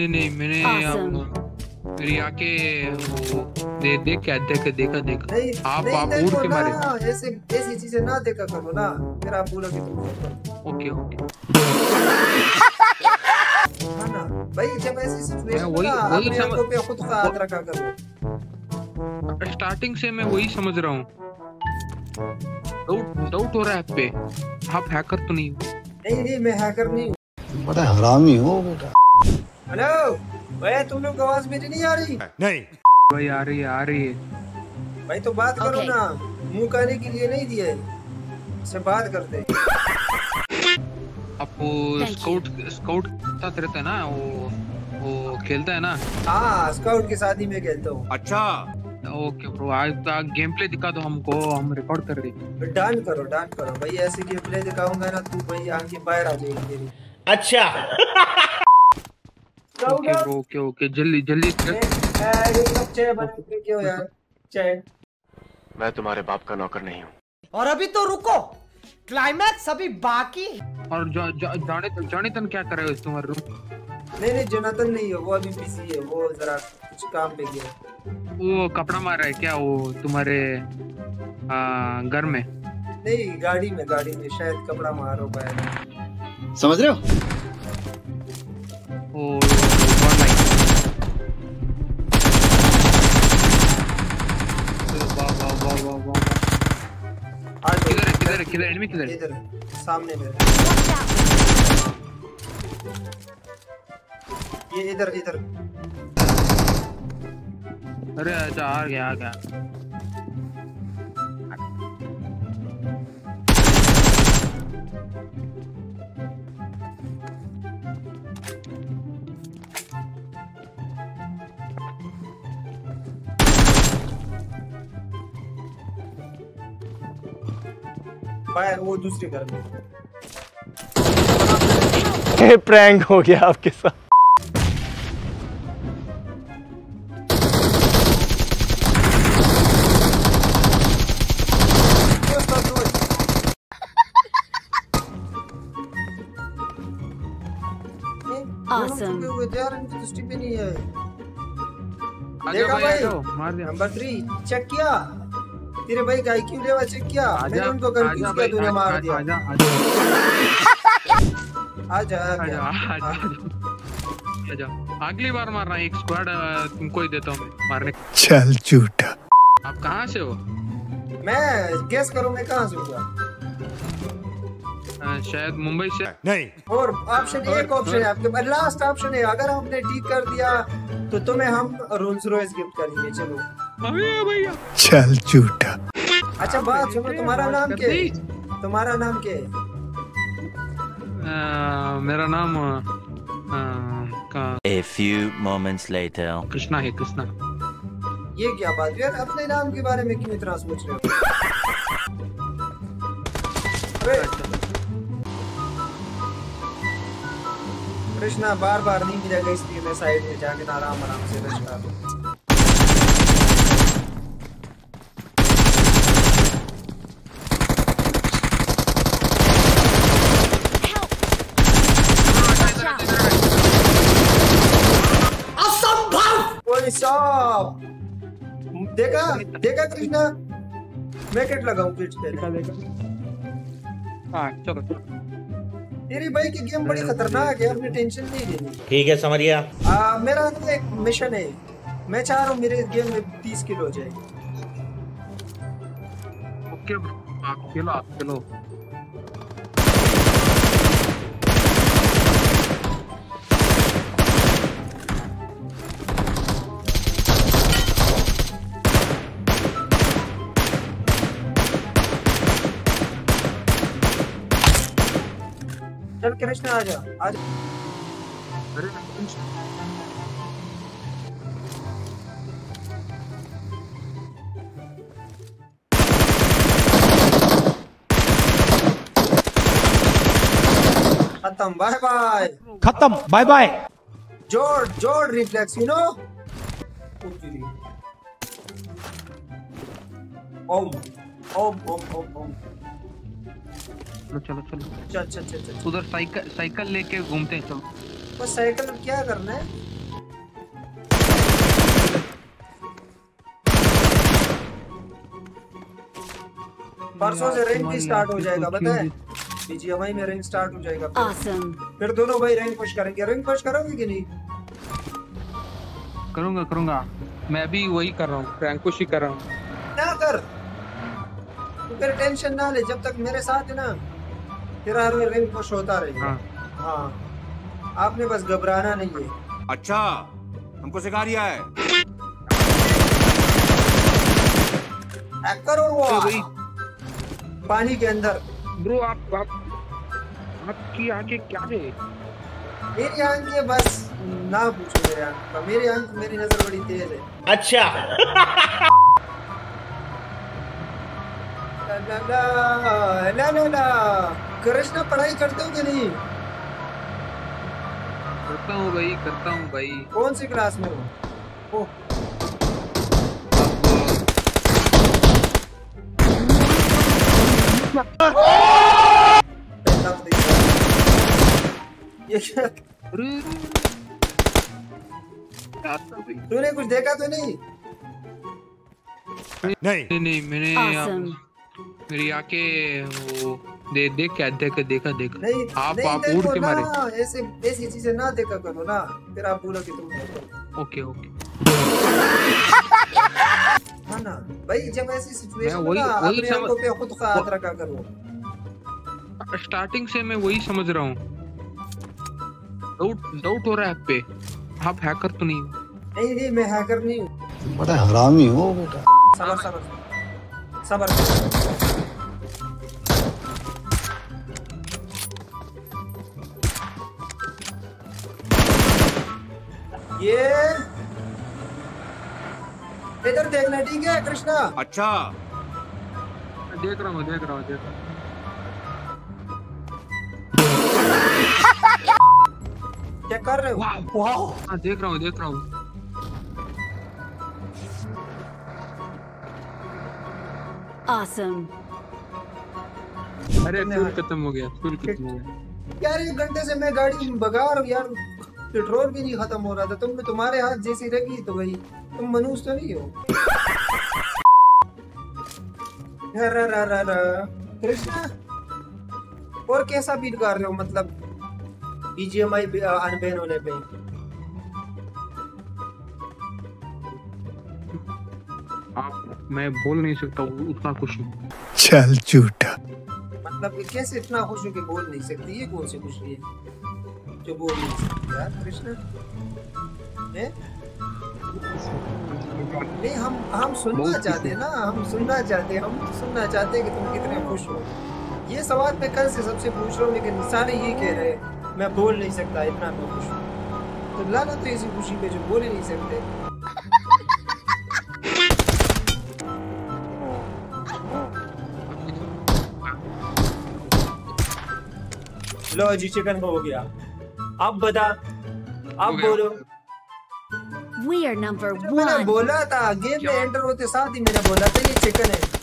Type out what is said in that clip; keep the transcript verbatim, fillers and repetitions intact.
नहीं नहीं मैंने awesome. आके वो दे देख क्या देखा देखा देखा आप आप उड़ के मारे ऐसे ऐसी चीजें ना देखा करो ना फिर आप बोलोगे तुम ओके ओके हाँ ना भाई जब ऐसी सिचुएशन अपने आपको पे खुद का आदर रखा करो। स्टार्टिंग से मैं वही समझ रहा हूँ, डाउट डाउट हो रहा है आप पे, आप हैकर तो नहीं हो? नहीं नहीं मैं हैकर नहीं हूँ, बड़ा हरामी हो बेटा। हेलो भाई तुम लोग आवाज मेरी नहीं आ रही? नहीं भाई आ रही है आ रही है भाई तो बात okay. करो ना, मुंह कहने के लिए नहीं दिया है से बात करते। आपको स्काउट स्काउट साथ रहता है ना, वो वो खेलता है ना? हाँ स्काउट के साथ ही मैं खेलता हूँ। अच्छा ओके ब्रो, आज गेम प्ले दिखा दो हमको, हम रिकॉर्ड कर रहे। डांस करो डांस करो भाई, ऐसे गेम प्ले दिखाऊंगा ना तू भाई आगे बाहर आ जाएगी। अच्छा ओके ओके ओके जल्दी जल्दी क्यों यार? मैं तुम्हारे बाप का नौकर नहीं हूँ। और अभी तो रुको, क्लाइमैक्स अभी बाकी। और जा, जा, जाने जोनाथन क्या कर रहे हो तुम्हारे रूम? नहीं नहीं जोनाथन नहीं है, वो अभी बिजी है, वो जरा कुछ काम पे गया। वो कपड़ा मार रहा है क्या वो तुम्हारे घर में? नहीं गाड़ी में, गाड़ी में शायद कपड़ा मारो पाया, समझ रहे हो? और किधर किधर किधर एनिमी किधर? इधर सामने में ये, इधर इधर। अरे अच्छा आ गया आ गया। वो दूसरे घर में प्रैंक हो गया आपके साथ। awesome. पे नहीं है। देखा भाई नंबर थ्री चेक किया तेरे भाई गाय क्यों लेवा चेक किया? मैंने उनको कर दिया, उसका तूने मार दिया। आजा आजा आजा आजा अगली बार मारना, एक स्क्वाड तुमको ही देता हूँ मैं मारने। चल झूठा। आप कहाँ से हो? मैं गेस करो मैं कहाँ से हूँ? शायद मुंबई से। नहीं और ऑप्शन एक ऑप्शन है आपके पास, लास्ट ऑप्शन है, अगर आपने ठीक कर दिया तो तुम्हें हम रोल्स रॉयस गिफ्ट करेंगे। चलो भैया चल झूठा। अच्छा बात सुनो, तुम्हारा नाम क्या है? तुम्हारा नाम क्या है? मेरा नाम का A few moments later Krishna है। कृष्णा ये क्या बात यार, अपने नाम के बारे में क्यों इतना सोच रहे हो? कृष्णा बार बार नहीं मिलेगा इसलिए मैं साइड में जाके आराम आराम से रखता हूँ। देखा देखा कृष्णा मैं किट लगाऊं, किट देखा देखा। हाँ चलो तेरी भाई की गेम बड़ी खतरनाक है, अपनी टेंशन नहीं लेनी ठीक है, समझ गया। आ, मेरा तो एक मिशन है, मैं चाह रहा हूँ मेरे गेम में तीस किलो हो जाए। ओके आप खेलो आप खेलो। चल कृष्णा आजा आजा। अरे खत्म बाय बाय, खत्म बाय बाय। जोड़ जोड़ रिफ्लेक्स यू नो। ओम ओम ओम ओम ओम चलो चलो चलो चल चल चल उधर साइकिल साइकिल लेके घूमते हैं। चलो वो साइकिल क्या करना है? परसों से रैंक भी स्टार्ट हो जाएगा, पता है? बीजीएमआई में रैंक स्टार्ट हो जाएगा। awesome. फिर दोनों भाई रैंक पुश करेंगे। रैंक पुश करोगे कि नहीं? करूंगा करूंगा, मैं भी वही कर रहा हूँ, रैंक पुश ही कर रहा हूँ। ना कर, फिर टेंशन ना ले, जब तक मेरे साथ है ना तेरा हर रैंक पुश होता रहेगा। हाँ, हाँ। आपने बस घबराना नहीं है। अच्छा, हमको सिखा रिया है हैकर और वो पानी के अंदर। ब्रो आप आप आपकी आंखें क्या है? मेरी आंखें बस ना पूछो मेरी आंख का, मेरी आंख मेरी नजर बड़ी तेज है। अच्छा ला ला ला ला ला ला। कृष्णा पढ़ाई करते हो कि नहीं? करता हूँ भाई, करता हूँ भाई। कौन सी क्लास में हो? ओ तूने कुछ देखा तो नहीं? नहीं नहीं, मैंने मेरी आंखें वो दे देख क्या देखा देखा देखा नहीं, आप नहीं, आप उड़ के मारे। ऐसे ऐसी चीजें ना देखा करो ना, फिर आप बोलो कि तुम ओके ओके। हाँ ना भाई, जब ऐसी सिचुएशन हो ना अपने आपको पे खुद का हाथ रखा करो। स्टार्टिंग से मैं वही समझ रहा हूँ, डाउट डाउट हो रहा है आप पे। आप हैकर तो नहीं? नहीं नहीं, मैं हैकर नहीं हूँ। बड़ा हरामी हो बेटा। सबर सबर सबर, ये इधर देखना, ठीक है कृष्णा? अच्छा देख रहा हूँ देख रहा हूँ देख रहा हूँ। क्या कर रहे हो? वाह वाह। हाँ देख रहा हूँ देख रहा हूँ। awesome. अरे फ्यूल खत्म हो गया, फ्यूल खत्म हो गया यार। एक घंटे से मैं गाड़ी भगा रहा हूँ यार, पेट्रोल भी नहीं खत्म हो रहा था। तुमने तुम्हारे हाथ जैसी रखी तो भाई तुम मनुष्य तो नहीं हो। कृष्णा और कैसा बीट कर रहे हो, मतलब बीजीएमआई अनबैन होने पे? आप मैं बोल नहीं सकता हूँ, उतना खुश हूँ। चल झूठा, मतलब कैसे इतना खुश हो कि बोल नहीं सकती? ये कौन सी खुशी है जो बोल नहीं सकती यार कृष्णा? नहीं हम हम सुनना चाहते हैं ना, हम सुनना चाहते हैं, हम सुनना चाहते हैं कि तुम कितने खुश हो। ये सवाल मैं कल से सबसे पूछ रहा हूँ, लेकिन सारे ये कह रहे हैं मैं बोल नहीं सकता, इतना मैं खुश हूँ। तो लाना तो इसी खुशी पे जो बोल ही नहीं सकते। लो जी चिकन हो गया, अब बता, अब बोलो। We are number one. मैंने बोला था गेम में एंटर होते साथ ही, मैंने बोला था ये चिकन है।